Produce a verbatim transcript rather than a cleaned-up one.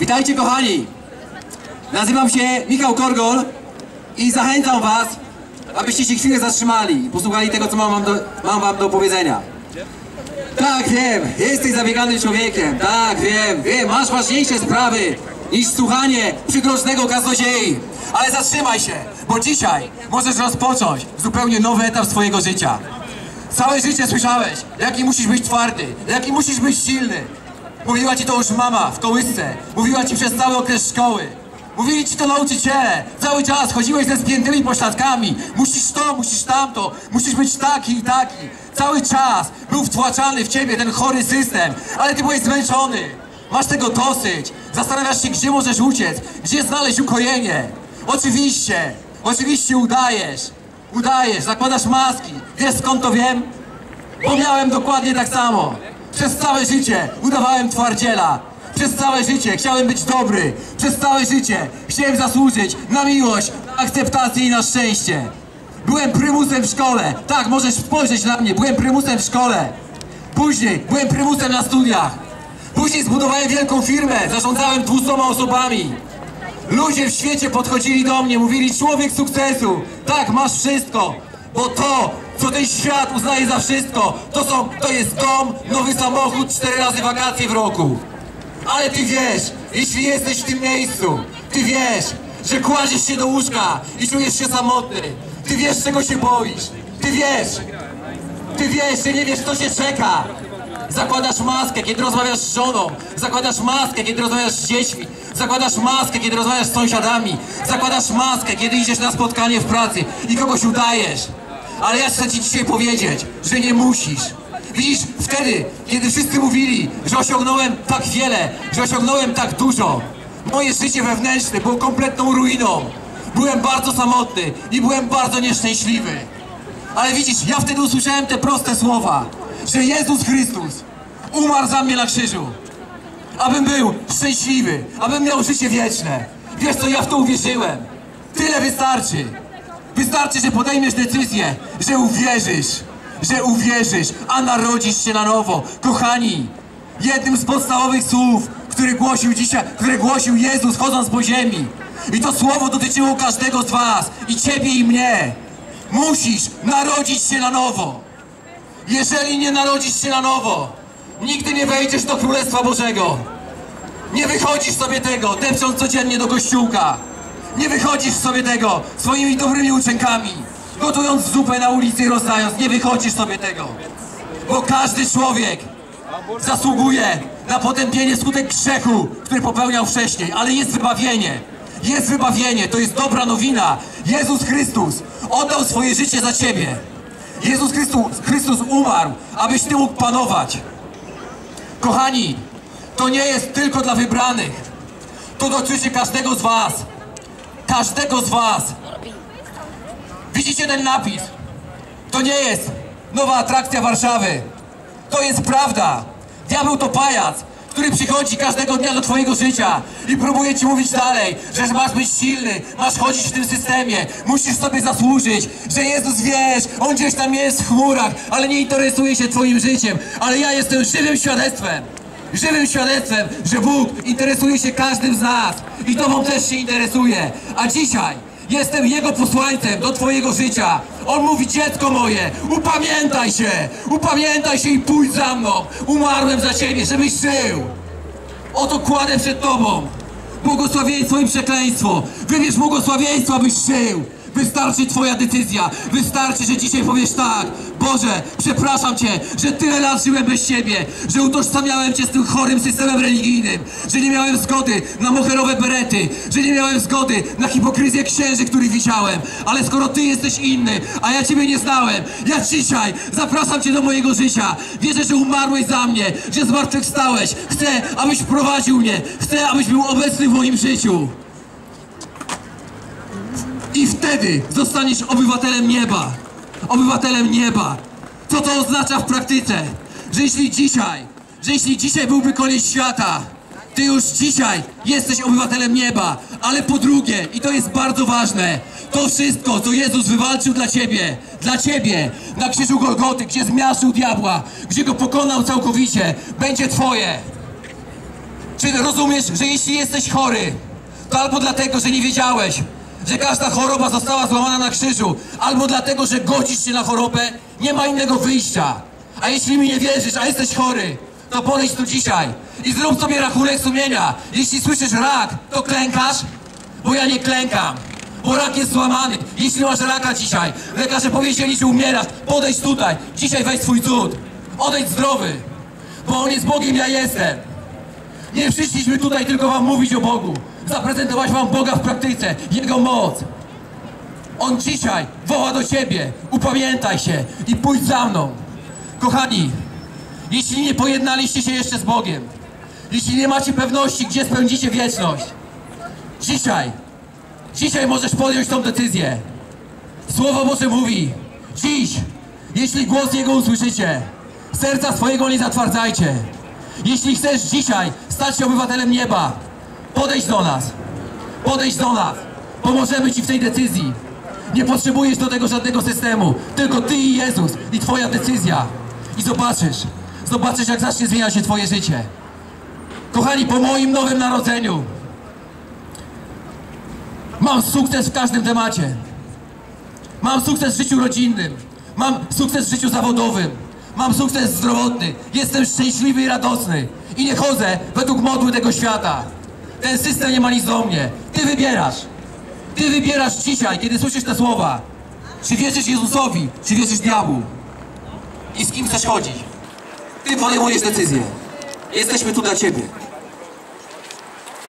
Witajcie kochani, nazywam się Michał Korgol i zachęcam was, abyście się chwilę zatrzymali i posłuchali tego, co mam wam, do, mam wam do powiedzenia. Tak, wiem, jesteś zabieganym człowiekiem, tak, wiem, wiem, masz ważniejsze sprawy niż słuchanie przykrocznego kaznodziei. Ale zatrzymaj się, bo dzisiaj możesz rozpocząć zupełnie nowy etap swojego życia. Całe życie słyszałeś, jaki musisz być twardy, jaki musisz być silny. Mówiła ci to już mama w kołysce, mówiła ci przez cały okres szkoły. Mówili ci to nauczyciele, cały czas chodziłeś ze spiętymi pośladkami. Musisz to, musisz tamto, musisz być taki i taki. Cały czas był wtłaczany w ciebie ten chory system, ale ty byłeś zmęczony. Masz tego dosyć, zastanawiasz się, gdzie możesz uciec, gdzie znaleźć ukojenie. Oczywiście, oczywiście udajesz, udajesz, zakładasz maski. Wiesz skąd to wiem? Bo miałem dokładnie tak samo. Przez całe życie udawałem twardziela. Przez całe życie chciałem być dobry. Przez całe życie chciałem zasłużyć na miłość, na akceptację i na szczęście. Byłem prymusem w szkole. Tak, możesz spojrzeć na mnie. Byłem prymusem w szkole. Później byłem prymusem na studiach. Później zbudowałem wielką firmę. Zarządzałem dwustoma osobami. Ludzie w świecie podchodzili do mnie. Mówili, człowiek sukcesu. Tak, masz wszystko. Bo to, co ten świat uznaje za wszystko, to, są, to jest dom, nowy samochód, cztery razy wakacje w roku. Ale ty wiesz, jeśli jesteś w tym miejscu, ty wiesz, że kładziesz się do łóżka i czujesz się samotny. Ty wiesz, czego się boisz. Ty wiesz, ty wiesz, że nie wiesz, co się czeka. Zakładasz maskę, kiedy rozmawiasz z żoną. Zakładasz maskę, kiedy rozmawiasz z dziećmi. Zakładasz maskę, kiedy rozmawiasz z sąsiadami. Zakładasz maskę, kiedy idziesz na spotkanie w pracy i kogoś udajesz. Ale ja chcę ci dzisiaj powiedzieć, że nie musisz. Widzisz, wtedy, kiedy wszyscy mówili, że osiągnąłem tak wiele, że osiągnąłem tak dużo, moje życie wewnętrzne było kompletną ruiną. Byłem bardzo samotny i byłem bardzo nieszczęśliwy. Ale widzisz, ja wtedy usłyszałem te proste słowa, że Jezus Chrystus umarł za mnie na krzyżu, abym był szczęśliwy, abym miał życie wieczne. Wiesz co, ja w to uwierzyłem. Tyle wystarczy. Wystarczy, że podejmiesz decyzję, że uwierzysz, że uwierzysz, a narodzisz się na nowo. Kochani, jednym z podstawowych słów, które głosił dzisiaj, które głosił Jezus chodząc po ziemi, i to słowo dotyczyło każdego z was, i ciebie, i mnie. Musisz narodzić się na nowo. Jeżeli nie narodzisz się na nowo, nigdy nie wejdziesz do Królestwa Bożego. Nie wychodzisz sobie tego, depcząc codziennie do kościółka. Nie wychodzisz sobie tego swoimi dobrymi uczynkami, gotując zupę na ulicy i rozdając. Nie wychodzisz sobie tego, bo każdy człowiek zasługuje na potępienie skutek grzechu, który popełniał wcześniej, ale jest wybawienie. Jest wybawienie, to jest dobra nowina. Jezus Chrystus oddał swoje życie za ciebie. Jezus Chrystus, Chrystus umarł, abyś ty mógł panować. Kochani, to nie jest tylko dla wybranych. To dotyczy każdego z was. Każdego z was. Widzicie ten napis? To nie jest nowa atrakcja Warszawy. To jest prawda. Diabeł to pajac, który przychodzi każdego dnia do twojego życia i próbuje ci mówić dalej, że masz być silny, masz chodzić w tym systemie, musisz sobie zasłużyć, że Jezus, wiesz, On gdzieś tam jest w chmurach, ale nie interesuje się twoim życiem. Ale ja jestem żywym świadectwem, żywym świadectwem, że Bóg interesuje się każdym z nas i tobą też się interesuje. A dzisiaj jestem Jego posłańcem do twojego życia. On mówi, dziecko moje, upamiętaj się, upamiętaj się i pójdź za mną. Umarłem za ciebie, żebyś żył. Oto kładę przed tobą błogosławieństwo i przekleństwo. Wybierz błogosławieństwo, abyś żył. Wystarczy twoja decyzja. Wystarczy, że dzisiaj powiesz tak. Boże, przepraszam cię, że tyle lat żyłem bez ciebie, że utożsamiałem cię z tym chorym systemem religijnym, że nie miałem zgody na moherowe berety, że nie miałem zgody na hipokryzję księży, których widziałem. Ale skoro ty jesteś inny, a ja ciebie nie znałem, ja dzisiaj zapraszam cię do mojego życia. Wierzę, że umarłeś za mnie, że zmartwychwstałeś. Chcę, abyś prowadził mnie. Chcę, abyś był obecny w moim życiu. I wtedy zostaniesz obywatelem nieba. Obywatelem nieba. Co to oznacza w praktyce? Że jeśli dzisiaj, że jeśli dzisiaj byłby koniec świata, ty już dzisiaj jesteś obywatelem nieba. Ale po drugie, i to jest bardzo ważne, to wszystko, co Jezus wywalczył dla ciebie, dla ciebie, na krzyżu Golgoty, gdzie zmiażdżył diabła, gdzie go pokonał całkowicie, będzie twoje. Czy rozumiesz, że jeśli jesteś chory, to albo dlatego, że nie wiedziałeś, że każda choroba została złamana na krzyżu, albo dlatego, że godzisz się na chorobę, nie ma innego wyjścia. A jeśli mi nie wierzysz, a jesteś chory, to podejdź tu dzisiaj i zrób sobie rachunek sumienia. Jeśli słyszysz rak, to klękasz? Bo ja nie klękam, bo rak jest złamany. Jeśli masz raka dzisiaj, lekarze powiedzieli, że umierasz, podejdź tutaj, dzisiaj weź swój cud. Odejdź zdrowy, bo On jest Bogiem, ja jestem. Nie przyszliśmy tutaj tylko wam mówić o Bogu, zaprezentować wam Boga w praktyce, Jego moc. On dzisiaj woła do ciebie, upamiętaj się i pójdź za mną. Kochani, jeśli nie pojednaliście się jeszcze z Bogiem, jeśli nie macie pewności, gdzie spędzicie wieczność, dzisiaj, dzisiaj możesz podjąć tą decyzję. Słowo Boże mówi, dziś, jeśli głos Jego usłyszycie, serca swojego nie zatwardzajcie. Jeśli chcesz dzisiaj stać się obywatelem nieba, podejdź do nas, podejdź do nas, pomożemy ci w tej decyzji. Nie potrzebujesz do tego żadnego systemu, tylko ty i Jezus i twoja decyzja. I zobaczysz, zobaczysz jak zacznie zmieniać się twoje życie. Kochani, po moim nowym narodzeniu mam sukces w każdym temacie. Mam sukces w życiu rodzinnym, mam sukces w życiu zawodowym, mam sukces zdrowotny, jestem szczęśliwy i radosny i nie chodzę według modły tego świata. Ten system nie ma nic do mnie. Ty wybierasz. Ty wybierasz dzisiaj, kiedy słyszysz te słowa. Czy wierzysz Jezusowi, czy wierzysz diabłu? I z kim chcesz chodzić? Ty podejmujesz decyzję. Jesteśmy tu dla ciebie.